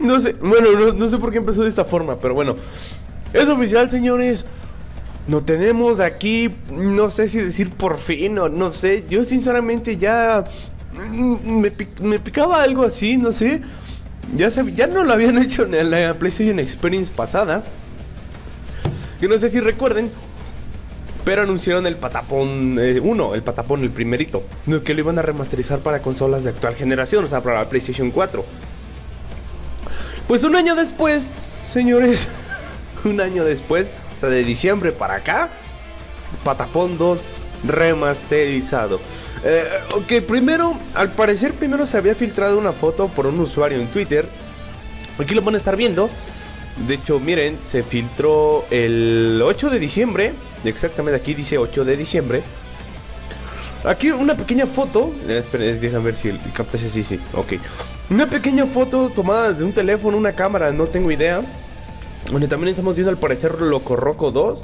No sé, bueno, no sé por qué empezó de esta forma, pero bueno. Es oficial, señores. Lo tenemos aquí, no sé si decir por fin o no sé. Yo sinceramente ya me picaba algo así, no sé. Ya no lo habían hecho en la PlayStation Experience pasada, que no sé si recuerden, pero anunciaron el Patapon 1, el Patapon, el primerito, que lo iban a remasterizar para consolas de actual generación, o sea, para la PlayStation 4. Pues un año después, señores, un año después, o sea, de diciembre para acá, Patapon 2 remasterizado. Ok, primero, al parecer primero se había filtrado una foto por un usuario en Twitter. Aquí lo van a estar viendo. De hecho, miren, se filtró el 8 de diciembre. Exactamente, aquí dice 8 de diciembre. Aquí una pequeña foto. Esperen, déjame ver si captas así, sí, ok. Una pequeña foto tomada de un teléfono, una cámara, no tengo idea. Donde también estamos viendo al parecer Loco Roco 2.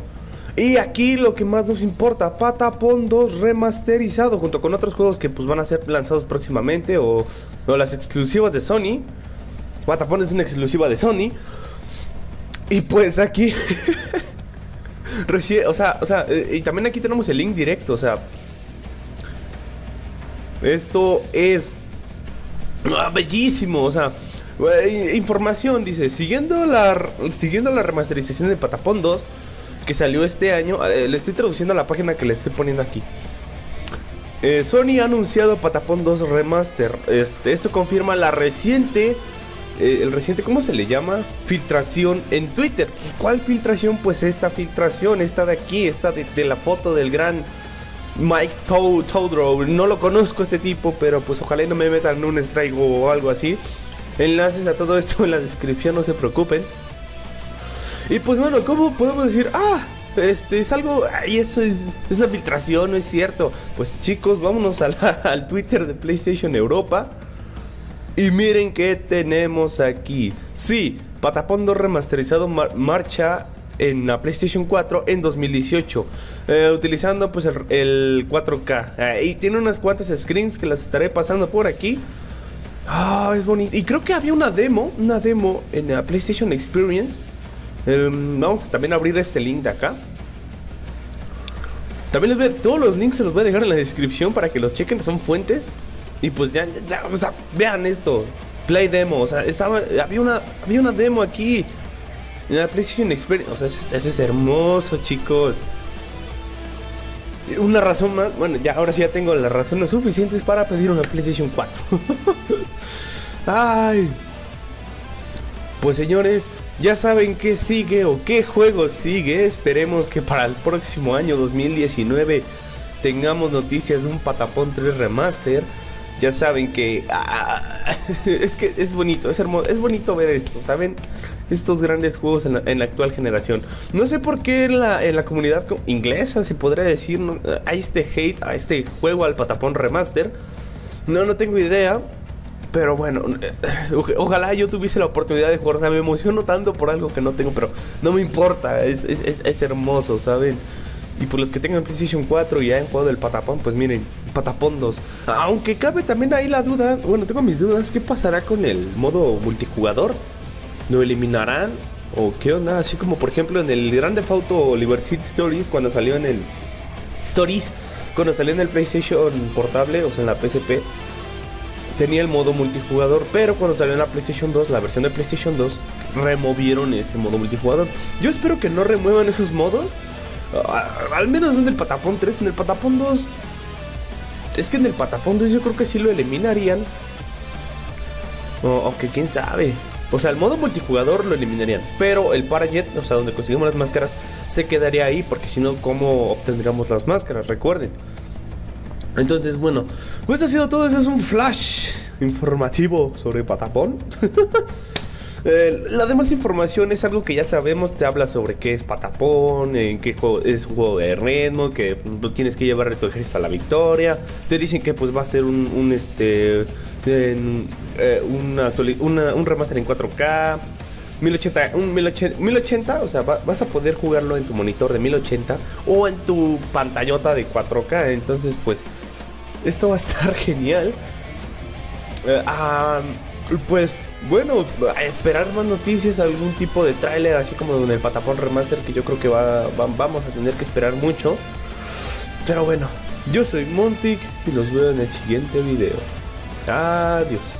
Y aquí lo que más nos importa, Patapon 2 remasterizado, junto con otros juegos que pues van a ser lanzados próximamente, o las exclusivas de Sony. Patapon es una exclusiva de Sony. Y pues aquí y también aquí tenemos el link directo, o sea, esto es bellísimo, o sea, información, dice, siguiendo la remasterización de Patapon 2 que salió este año, le estoy traduciendo a la página que le estoy poniendo aquí. Sony ha anunciado Patapon 2 Remaster. Esto confirma la reciente ¿cómo se le llama? Filtración en Twitter. ¿Cuál filtración? Pues esta filtración, esta de aquí, esta de la foto del gran Mike Toadrow. No lo conozco este tipo, pero pues ojalá y no me metan un strike o algo así. Enlaces a todo esto en la descripción, no se preocupen. Y pues bueno, ¿cómo podemos decir? Ah, es algo, ay, eso es una filtración, no es cierto. Pues chicos, vámonos al Twitter de PlayStation Europa. Y miren qué tenemos aquí. Sí, Patapon 2 remasterizado marcha en la PlayStation 4 en 2018, utilizando pues el 4K. Y tiene unas cuantas screens que las estaré pasando por aquí. Ah, es bonito. Y creo que había una demo en la PlayStation Experience. Vamos a también abrir este link de acá. También les voy, todos los links se los voy a dejar en la descripción para que los chequen, son fuentes. Y pues ya, o sea, vean esto. Play demo, o sea, había una demo aquí en la PlayStation Experience. O sea, eso es hermoso, chicos. Una razón más, bueno, ya ahora sí ya tengo las razones suficientes para pedir una PlayStation 4. Ay. Pues señores, ya saben qué sigue o qué juego sigue. Esperemos que para el próximo año 2019 tengamos noticias de un Patapon 3 Remaster. Ya saben que... es que es bonito, es hermoso, es bonito ver esto, ¿saben? Estos grandes juegos en la actual generación. No sé por qué en la comunidad inglesa se podría decir, ¿no?, hay este hate a este juego, al Patapon Remaster. No tengo idea. Pero bueno, ojalá yo tuviese la oportunidad de jugar. O sea, me emociono tanto por algo que no tengo, pero no me importa, es hermoso, ¿saben? Y por los que tengan PlayStation 4 y hayan jugado el Patapon, pues miren, Patapon 2. Aunque cabe también ahí la duda, bueno, tengo mis dudas, ¿qué pasará con el modo multijugador? ¿Lo eliminarán? ¿O qué onda? Así como por ejemplo en el Grand Theft Auto Liberty City Stories, cuando salió en el... cuando salió en el PlayStation Portable, o sea en la PSP, tenía el modo multijugador, pero cuando salió en la PlayStation 2, la versión de PlayStation 2, removieron ese modo multijugador. Yo espero que no remuevan esos modos. Al menos en el Patapon 3, en el Patapon 2. Es que en el Patapon 2 yo creo que sí lo eliminarían. O que quién sabe. O sea, el modo multijugador lo eliminarían. Pero el Parajet, o sea, donde conseguimos las máscaras, se quedaría ahí. Porque si no, ¿cómo obtendríamos las máscaras? Recuerden. Entonces, bueno, pues esto ha sido todo. Eso es un flash informativo sobre Patapon. La demás información es algo que ya sabemos. Te habla sobre qué es Patapon, en qué juego, es un juego de ritmo, que tienes que llevar tu ejército a la victoria. Te dicen que pues va a ser un remaster en 4K 1080, un 1080, o sea, vas a poder jugarlo en tu monitor de 1080 o en tu pantallota de 4K. Entonces pues esto va a estar genial. Pues bueno, a esperar más noticias, algún tipo de tráiler, así como en el Patapon Remaster, que yo creo que vamos a tener que esperar mucho. Pero bueno, yo soy Montick y los veo en el siguiente video. Adiós.